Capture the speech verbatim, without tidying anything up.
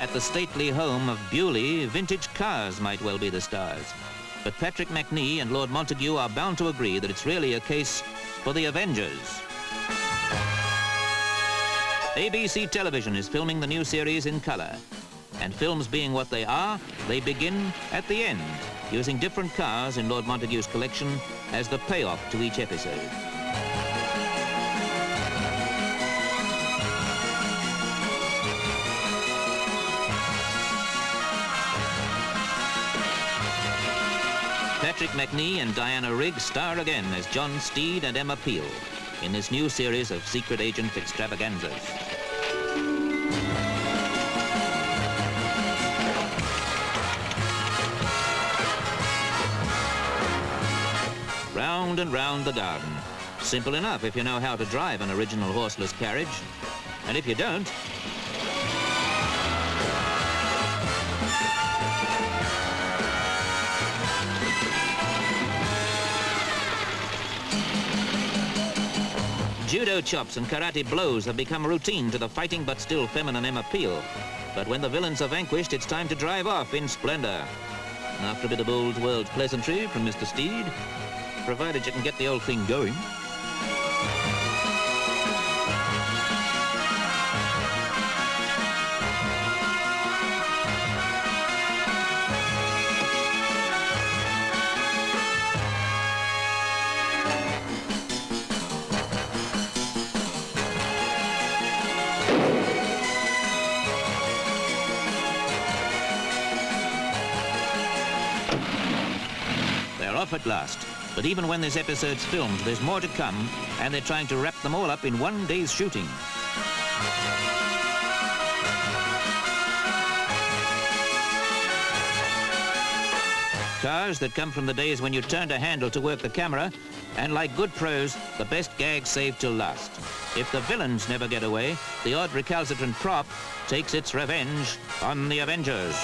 At the stately home of Beaulieu, vintage cars might well be the stars. But Patrick Macnee and Lord Montagu are bound to agree that it's really a case for the Avengers. A B C Television is filming the new series in colour. And films being what they are, they begin at the end, using different cars in Lord Montagu's collection as the payoff to each episode. Patrick Macnee and Diana Rigg star again as John Steed and Emma Peel in this new series of secret agent extravaganzas. Round and round the garden. Simple enough if you know how to drive an original horseless carriage. And if you don't, judo chops and karate blows have become routine to the fighting but still feminine Emma Peel. But when the villains are vanquished, it's time to drive off in splendor. After a bit of old world pleasantry from Mister Steed, provided you can get the old thing going. Off at last. But even when this episode's filmed, there's more to come, and they're trying to wrap them all up in one day's shooting. Cars that come from the days when you turned a handle to work the camera, and like good pros, the best gag saved till last. If the villains never get away, the odd recalcitrant prop takes its revenge on the Avengers.